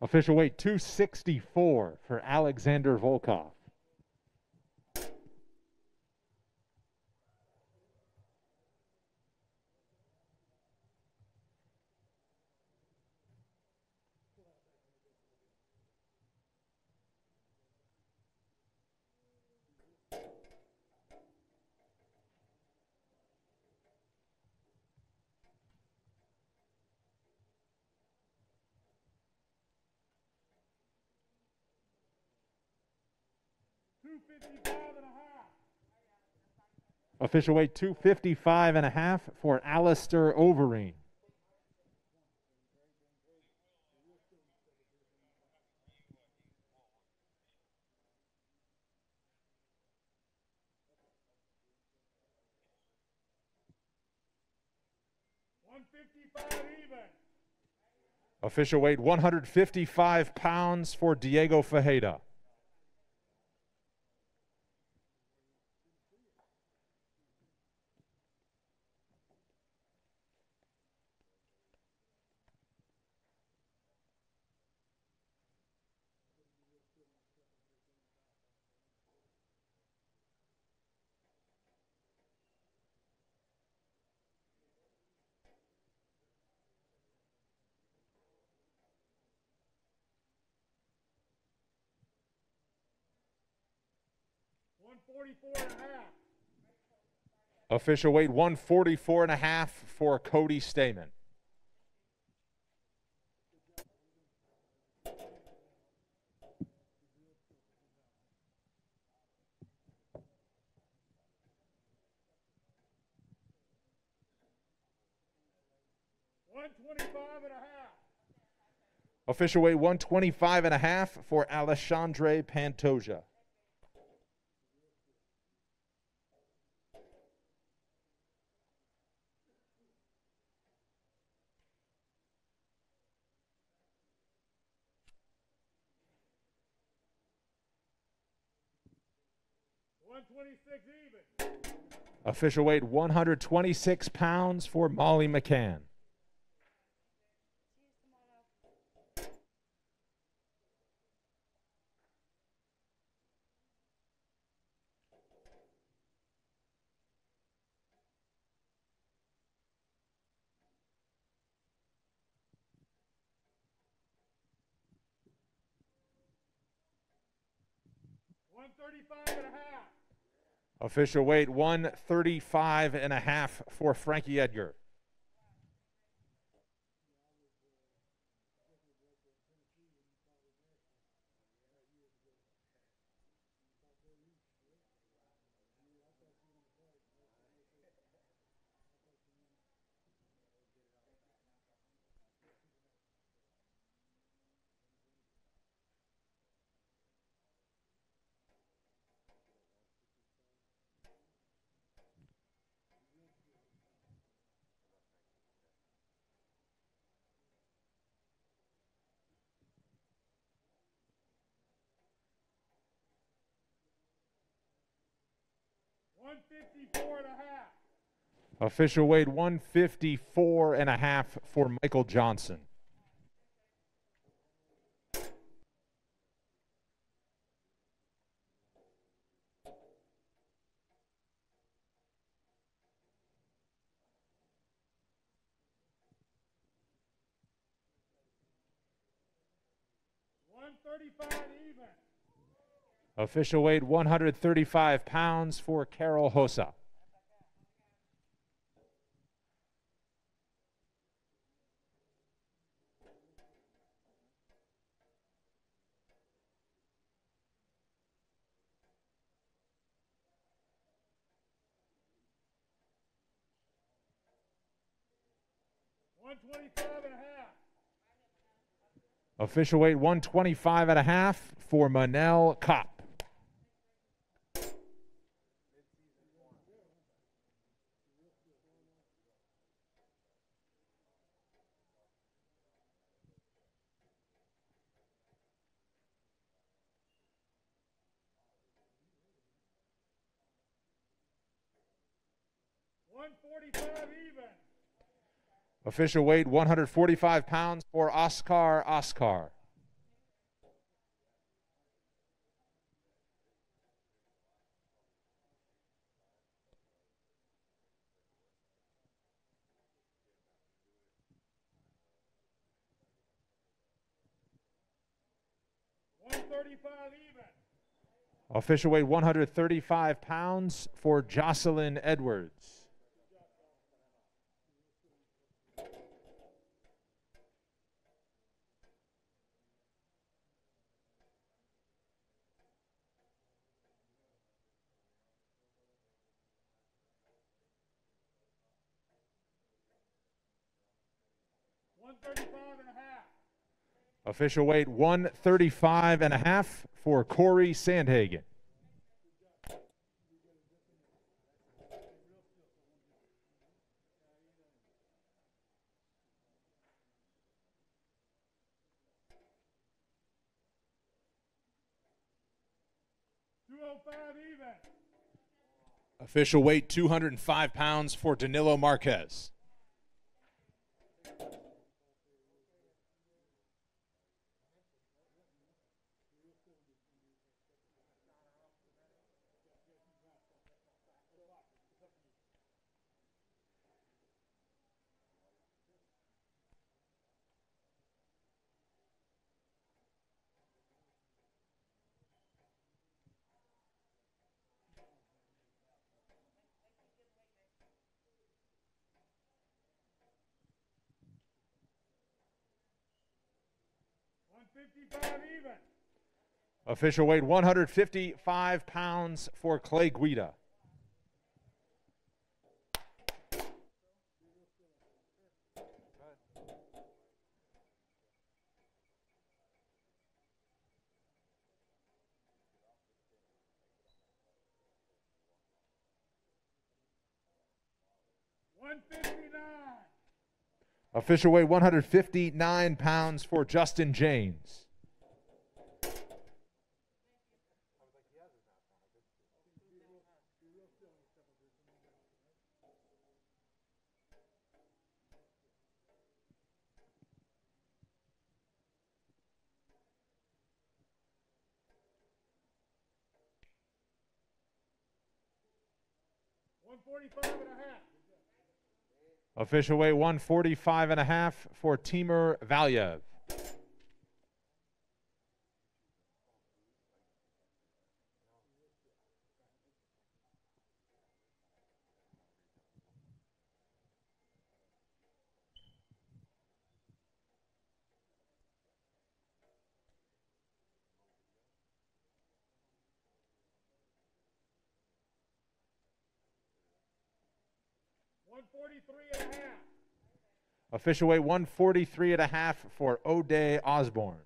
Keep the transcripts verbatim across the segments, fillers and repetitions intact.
Official weight two sixty-four for Alexander Volkov. Official weight two fifty-five and a half for Alistair Overeem. one fifty-five even. Official weight one hundred fifty-five pounds for Diego Fajeda. one forty-four and a half. Official weight one forty-four and a half for Cody Staman. one twenty-five and a half. Official weight one twenty-five and a half for Alexandre Pantoja. one twenty-six even. Official weight one hundred twenty-six pounds for Molly McCann. one thirty-five and a half. Official weight one thirty-five and a half for Frankie Edgar. one fifty-four and a half. Official weight one fifty-four and a half for Michael Johnson. one thirty-five even. Official weight one hundred thirty-five pounds for Carol Hosa. one twenty-five and a half. Official weight one twenty-five and a half for Manel Kopp. Official weight one hundred forty-five pounds for Oscar Oscar. one thirty-five even. Official weight one hundred thirty-five pounds for Jocelyn Edwards. one thirty-five and a half. Official weight one thirty-five and a half for Corey Sandhagen. two oh five even. Official weight two hundred five pounds for Danilo Marquez. fifty-five even. Official weight one hundred fifty-five pounds for Clay Guida. one fifty-nine. Official weight one hundred fifty-nine pounds for Justin James. one forty-five and a half. Official weight one forty-five and a half for Timur Valiev. one forty-three and a half. Official weight one forty-three and a half for Ode Osborne.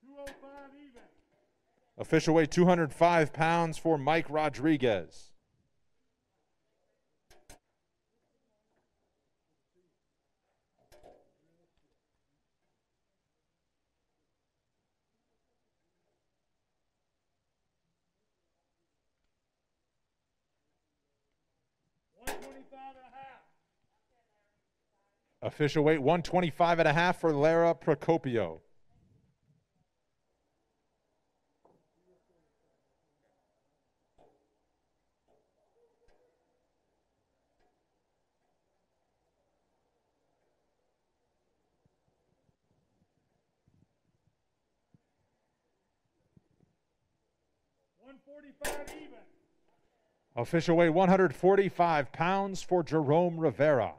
two oh five even. Official weight two hundred five pounds for Mike Rodriguez. one twenty-five and a half. Official weight one twenty-five and a half for Lara Procopio. one forty-five even. Official weight one hundred forty-five pounds for Jerome Rivera.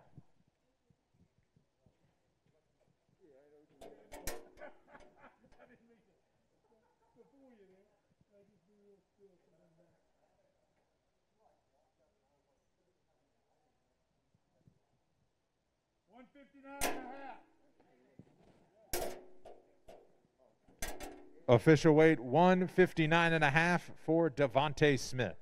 one fifty-nine and a half. Official weight one fifty-nine and a half for Devontae Smith.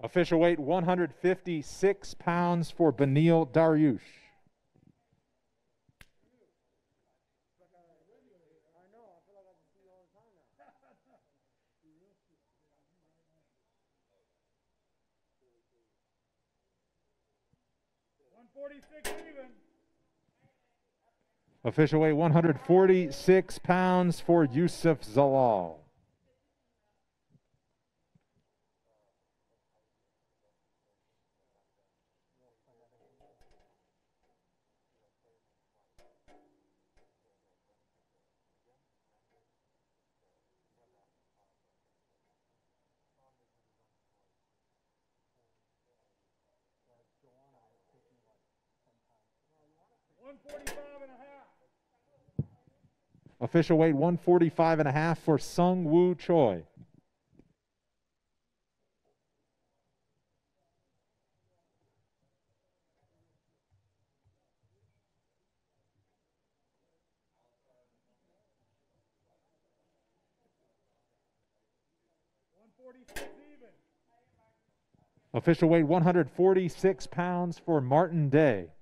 Official weight one hundred fifty-six pounds for Benil Dariush. Official weight one hundred forty-six pounds for Yusuf Zalal. Official weight one forty-five and a half for Sung Woo Choi. Official weight one hundred forty-six pounds for Martin Day.